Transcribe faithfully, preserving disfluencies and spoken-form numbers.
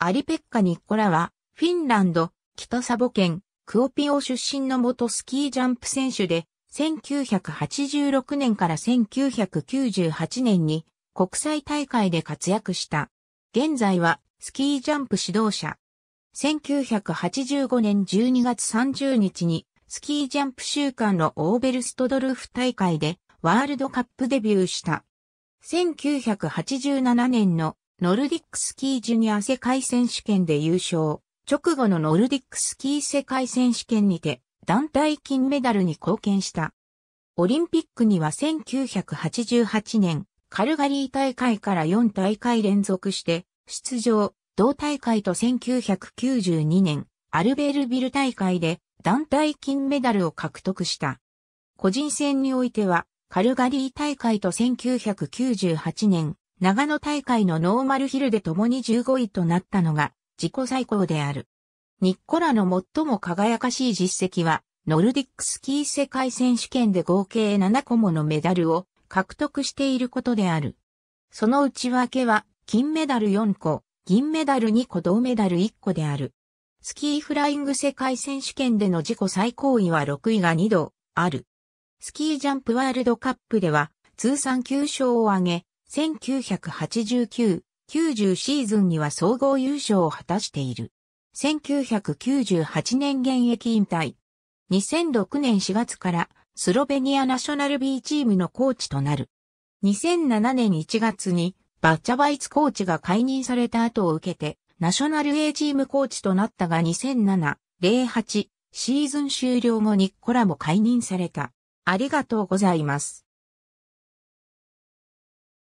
アリ・ペッカ・ニッコラは、フィンランド、北サボ県、クオピオ出身の元スキージャンプ選手で、せんきゅうひゃくはちじゅうろくねんからせんきゅうひゃくきゅうじゅうはちねんに国際大会で活躍した。現在はスキージャンプ指導者。せんきゅうひゃくはちじゅうごねんじゅうにがつさんじゅうにちにスキージャンプ週間のオーベルストドルフ大会でワールドカップデビューした。せんきゅうひゃくはちじゅうななねんのノルディックスキージュニア世界選手権で優勝。直後のノルディックスキー世界選手権にて団体金メダルに貢献した。オリンピックにはせんきゅうひゃくはちじゅうはちねんカルガリー大会からよんたいかい連続して出場、同大会とせんきゅうひゃくきゅうじゅうにねんアルベールビル大会で団体金メダルを獲得した。個人戦においてはカルガリー大会とせんきゅうひゃくきゅうじゅうはちねん長野大会のノーマルヒルで共にじゅうごいとなったのが自己最高である。ニッコラの最も輝かしい実績は、ノルディックスキー世界選手権で合計なな個ものメダルを獲得していることである。その内訳は、金メダルよん個、銀メダルに個、銅メダルいっ個である。スキーフライング世界選手権での自己最高位はろくいがにどある。スキージャンプワールドカップでは、通算きゅうしょうを挙げ、せんきゅうひゃくはちじゅうきゅう、きゅうじゅうシーズンには総合優勝を果たしている。せんきゅうひゃくきゅうじゅうはちねん現役引退。にせんろくねんしがつからスロベニアナショナル B チームのコーチとなる。にせんななねんいちがつにバチャバイツコーチが解任された後を受けてナショナル A チームコーチとなったがにせんなな、ぜろはちシーズン終了後ニッコラも解任された。ありがとうございます。